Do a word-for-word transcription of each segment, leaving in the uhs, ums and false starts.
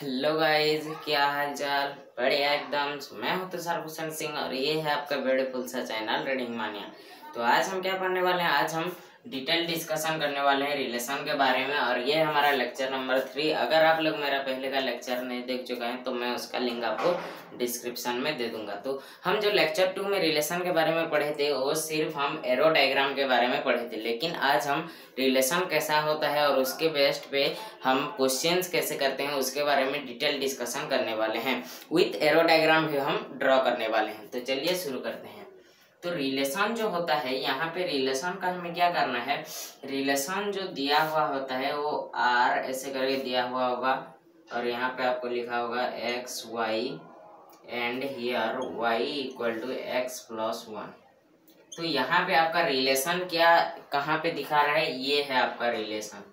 Hello guys, क्या हाल चाल। बढ़िया एकदम। मैं हूँ तुषार भूषण सिंह और ये है आपका ब्यूटीफुल सा चैनल रीडिंग मानिया। तो आज हम क्या पढ़ने वाले हैं, आज हम डिटेल डिस्कशन करने वाले हैं रिलेशन के बारे में। और ये हमारा लेक्चर नंबर थ्री। अगर आप लोग मेरा पहले का लेक्चर नहीं देख चुका है तो मैं उसका लिंक आपको डिस्क्रिप्शन में दे दूंगा। तो हम जो लेक्चर टू में रिलेशन के बारे में पढ़े थे वो सिर्फ हम एरो डायग्राम के बारे में पढ़े थे, लेकिन आज हम रिलेशन कैसा होता है और उसके बेस्ट पे हम क्वेश्चंस कैसे करते हैं उसके बारे में डिटेल डिस्कशन करने वाले हैं। विथ एरो डायग्राम भी हम ड्रॉ करने वाले हैं। तो चलिए शुरू करते हैं। तो रिलेशन जो होता है, यहाँ पे रिलेशन का हमें क्या करना है, रिलेशन जो दिया हुआ होता है वो आर ऐसे करके दिया हुआ होगा और यहाँ पे आपको लिखा होगा x y and here y equal to x plus one. तो यहाँ पे आपका रिलेशन क्या कहाँ पे दिखा रहा है, ये है आपका relation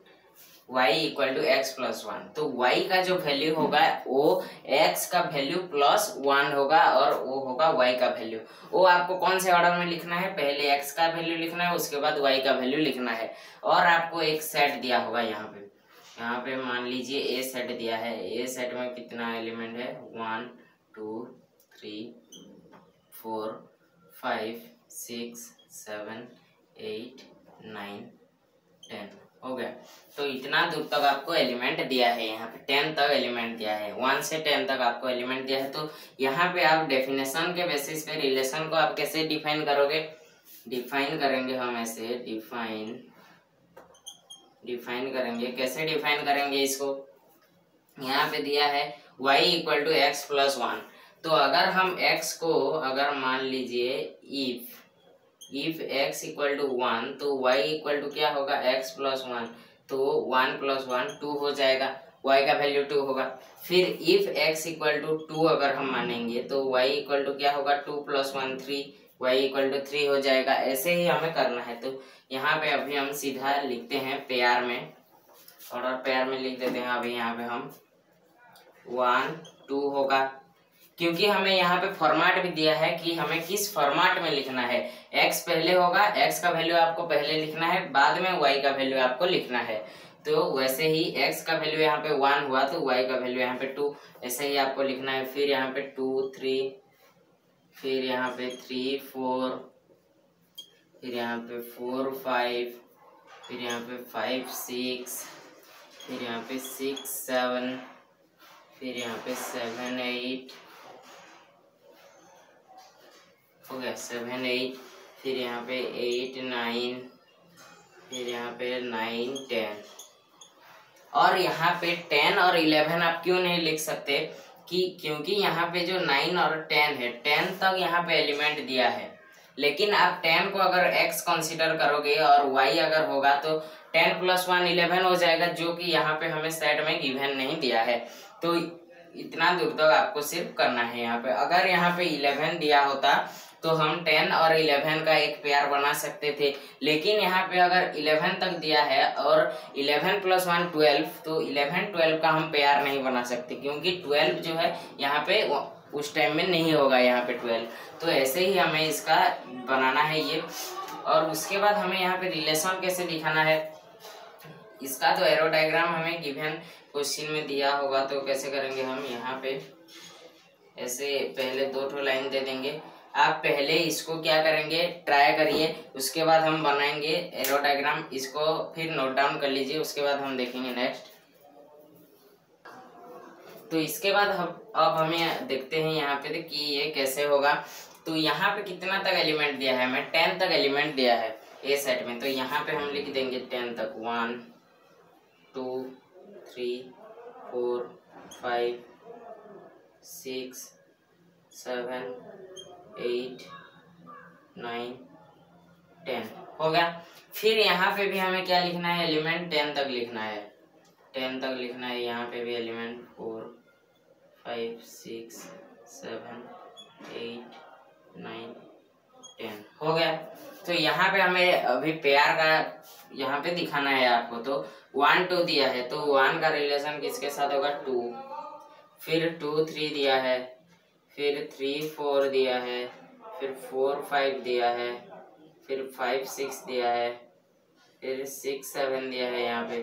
y equal to x plus one. तो y का जो वैल्यू होगा वो x का वैल्यू प्लस वन होगा और वो होगा y का वैल्यू। वो आपको कौन से ऑर्डर में लिखना है, पहले x का वैल्यू लिखना है उसके बाद y का वैल्यू लिखना है। और आपको एक सेट दिया होगा, यहाँ पे यहाँ पे मान लीजिए ए सेट दिया है। ए सेट में कितना एलिमेंट है, one two three four five six seven eight nine ten हो गया। तो इतना दूर तक आपको एलिमेंट दिया है, यहाँ पे टेन तक एलिमेंट दिया है, वन से टेन तक आपको एलिमेंट दिया है। तो यहाँ पे आप डेफिनेशन के बेसिस पे रिलेशन को आप कैसे डिफाइन करोगे, डिफाइन करेंगे हम ऐसे, डिफाइन डिफाइन करेंगे। कैसे डिफाइन करेंगे इसको, यहाँ पे दिया है y equal to x plus one. तो अगर हम x को अगर मान लीजिए if if x equal to one तो y इक्वल टू क्या होगा, x प्लस वन। तो वन प्लस वन टू हो जाएगा, y का वैल्यू टू होगा। फिर if x equal to two अगर हम मानेंगे तो y इक्वल टू क्या होगा, two plus one three, y equal to three हो जाएगा। ऐसे ही हमें करना है। तो यहाँ पे अभी हम सीधा लिखते हैं पेयर में, और पेयर में लिख देते हैं अभी यहाँ पे हम वन टू होगा, क्योंकि हमें यहाँ पे फॉर्मेट भी दिया है कि हमें किस फॉर्मेट में लिखना है। x पहले होगा, x का वैल्यू आपको पहले लिखना है, बाद में y का वैल्यू आपको लिखना है। तो वैसे ही x का वैल्यू यहाँ पे वन हुआ तो y का वैल्यू यहाँ पे टू, ऐसे ही आपको लिखना है। फिर यहाँ पे टू थ्री, फिर यहाँ पे थ्री फोर, फिर यहाँ पे फोर फाइव, फिर यहाँ पे फाइव सिक्स, फिर यहाँ पे सिक्स सेवन, फिर यहाँ पे सेवन एट हो गया, सेवन एट, फिर यहाँ पे एट नाइन, फिर यहाँ पे नाइन टेन। और यहाँ पे टेन और इलेवन आप क्यों नहीं लिख सकते कि क्योंकि यहाँ पे जो नाइन और टेन है, टेन तक यहाँ पे एलिमेंट दिया है, लेकिन आप टेन को अगर x कंसीडर करोगे और y अगर होगा तो टेन प्लस वन इलेवन हो जाएगा, जो कि यहाँ पे हमें सेट में गिवन नहीं दिया है। तो इतना दूर तक आपको सिर्फ करना है। यहाँ पे अगर यहाँ पे इलेवन दिया होता तो हम टेन और इलेवन का एक पेयर बना सकते थे, लेकिन यहाँ पे अगर इलेवन तक दिया है और इलेवन प्लस वन ट्वेल्व, तो इलेवन ट्वेल्व का हम पेयर नहीं बना सकते, क्योंकि ट्वेल्व जो है यहाँ पे उस टाइम में नहीं होगा यहाँ पे ट्वेल्व। तो ऐसे ही हमें इसका बनाना है ये। और उसके बाद हमें यहाँ पे रिलेशन कैसे दिखाना है इसका, तो एरो डायग्राम हमें गिवन क्वेश्चन में दिया होगा। तो कैसे करेंगे हम, यहाँ पे ऐसे पहले दो ठो लाइन दे देंगे। आप पहले इसको क्या करेंगे, ट्राई करिए, उसके बाद हम बनाएंगे एरो डायग्राम। इसको फिर नोट डाउन कर लीजिए, उसके बाद हम देखेंगे नेक्स्ट। तो इसके बाद हम अब हमें देखते हैं यहाँ पे कि ये कैसे होगा। तो यहाँ पे कितना तक एलिमेंट दिया है, हमें टेन तक एलिमेंट दिया है ए सेट में। तो यहाँ पे हम लिख देंगे टेन तक, one two three four five six seven eight nine ten हो गया। फिर यहाँ पे भी हमें क्या लिखना है, एलिमेंट टेन तक लिखना है, टेन तक लिखना है। यहाँ पे भी element four five six seven eight nine ten हो गया। तो यहाँ पे हमें अभी पेयर का यहाँ पे दिखाना है आपको। तो वन टू दिया है तो वन का रिलेशन किसके साथ होगा, टू। फिर टू थ्री दिया है, फिर थ्री फोर दिया है, फिर फोर फाइव दिया है, फिर फाइव सिक्स दिया है, फिर सिक्स सेवन दिया है यहाँ पे,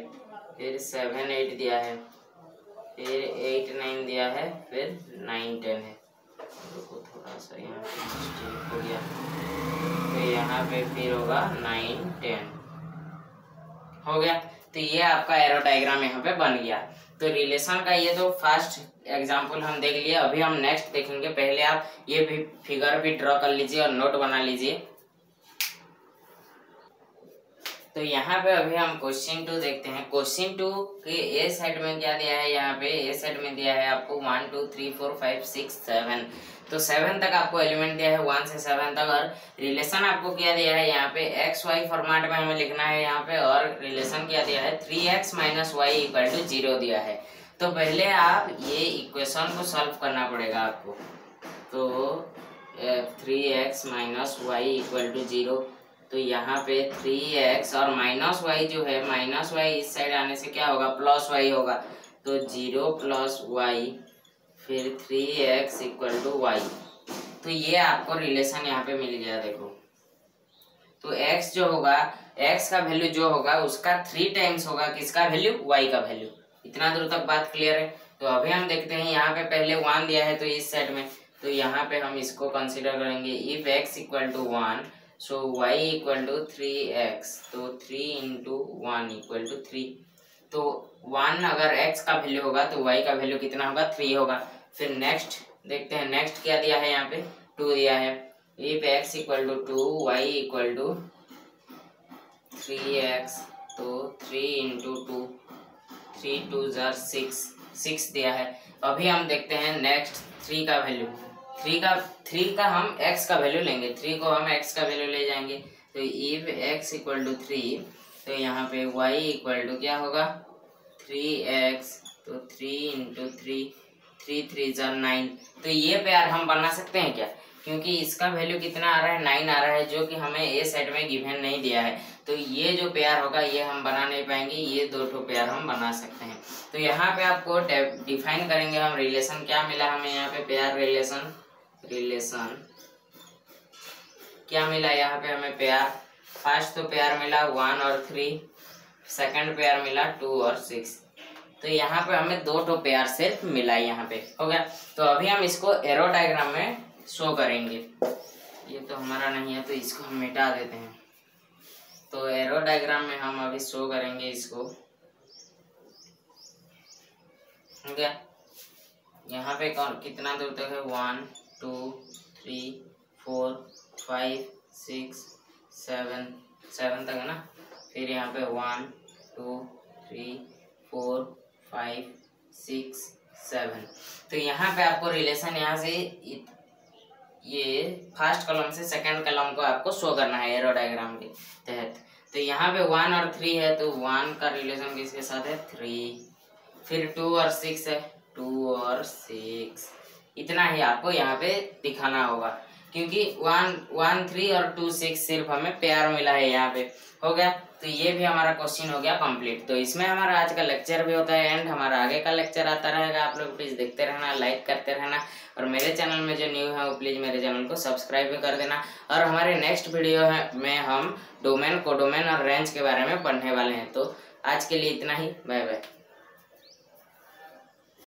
फिर सेवन एट दिया है, फिर एट नाइन दिया है, फिर नाइन टेन है। देखो थोड़ा सा यहाँ पे हो गया, तो यहाँ पे फिर होगा नाइन टेन हो गया। तो ये आपका एरो डायग्राम यहाँ पे बन गया। तो रिलेशन का ये तो फर्स्ट एग्जाम्पल हम देख लिए, अभी हम नेक्स्ट देखेंगे। पहले आप ये भी फिगर भी ड्रॉ कर लीजिए और नोट बना लीजिए। तो यहाँ पे अभी हम क्वेश्चन टू देखते हैं। क्वेश्चन टू के ए साइड में क्या दिया है, यहाँ पे ए साइड में दिया है आपको one two three four five six seven. तो सेवन तक आपको एलिमेंट दिया है, वन से सेवन तक। और रिलेशन आपको क्या दिया है, यहाँ पे एक्स वाई फॉर्मेट में हमें लिखना है यहाँ पे। और रिलेशन क्या दिया है, three x minus y equal to zero दिया है। तो पहले आप ये इक्वेशन को सॉल्व करना पड़ेगा आपको। तो three x minus y equal to zero, तो यहाँ पे थ्री एक्स और माइनस वाई जो है, माइनस वाई इस साइड आने से क्या होगा, प्लस वाई होगा। तो जीरो प्लस वाई फिर three x equal to y. तो ये आपको रिलेशन यहाँ पे मिल गया। देखो तो एक्स जो होगा, एक्स का वैल्यू जो होगा उसका थ्री टाइम्स होगा किसका वैल्यू, वाई का वैल्यू। इतना दूर तक बात क्लियर है। तो अभी हम देखते हैं यहाँ पे पहले वन दिया है तो इस साइड में, तो यहाँ पे हम इसको कंसिडर करेंगे। If x equal to one so y equal to three x, तो three into one equal to three. तो वन अगर एक्स का वैल्यू होगा तो वाई का वैल्यू कितना होगा, थ्री होगा। फिर नेक्स्ट देखते हैं, नेक्स्ट क्या दिया है यहाँ पे, टू दिया है। If x equal to two y equal to three x, तो three into two, three two जार सिक्स, सिक्स दिया है। अभी हम देखते हैं नेक्स्ट थ्री का वैल्यू, थ्री का थ्री का हम x का वैल्यू लेंगे, थ्री को हम x का वैल्यू ले जाएंगे। तो if x equal to three, तो यहाँ पे y इक्वल टू क्या होगा, थ्री एक्स, तो three into three, three three जार नाइन। तो ये पेयर हम बना सकते हैं क्या, क्योंकि इसका वैल्यू कितना आ रहा है, नाइन आ रहा है, जो कि हमें ए सेट में गिवन नहीं दिया है। तो ये जो पेयर होगा ये हम बना नहीं पाएंगे, ये दो ठो पेयर हम बना सकते हैं। तो यहाँ पे आपको डिफाइन करेंगे हम रिलेशन, क्या मिला हमें यहाँ पे पेयर रिलेशन, रिलेशन क्या मिला यहाँ पे हमें पेयर। फर्स्ट तो पेयर मिला वन और थ्री, सेकंड पेयर मिला टू और सिक्स। तो यहाँ पे हमें दो टो पेयर सिर्फ मिला यहाँ पे, हो गया। तो अभी हम इसको एरो डायग्राम में शो करेंगे। ये तो हमारा नहीं है तो इसको हम मिटा देते हैं। तो एरो डायग्राम में हम अभी शो करेंगे इसको, हो गया। यहाँ पे कितना दूर तक है, one two three four five six seven, seven तक है ना। फिर यहाँ पे one two three four five six seven. तो यहाँ पे आपको रिलेशन यहाँ से, ये फर्स्ट कॉलम से सेकंड कॉलम को आपको शो करना है एरो डायग्राम के तहत। तो यहाँ पे वन और थ्री है, तो वन का रिलेशन किसके साथ है, थ्री। फिर टू और सिक्स है, टू और सिक्स। इतना ही आपको यहाँ पे दिखाना होगा, क्योंकि वन वन थ्री और टू सिक्स सिर्फ हमें पेयर मिला है यहाँ पे, हो गया। तो ये भी हमारा क्वेश्चन हो गया कंप्लीट। तो इसमें हमारा आज का लेक्चर भी होता है एंड हमारा आगे का लेक्चर आता रहेगा। आप लोग प्लीज़ देखते रहना, लाइक करते रहना, और मेरे चैनल में जो न्यू है वो प्लीज़ मेरे चैनल को सब्सक्राइब भी कर देना। और हमारे नेक्स्ट वीडियो में हम डोमेन, कोडोमेन और रेंज के बारे में पढ़ने वाले हैं। तो आज के लिए इतना ही, बाय बाय।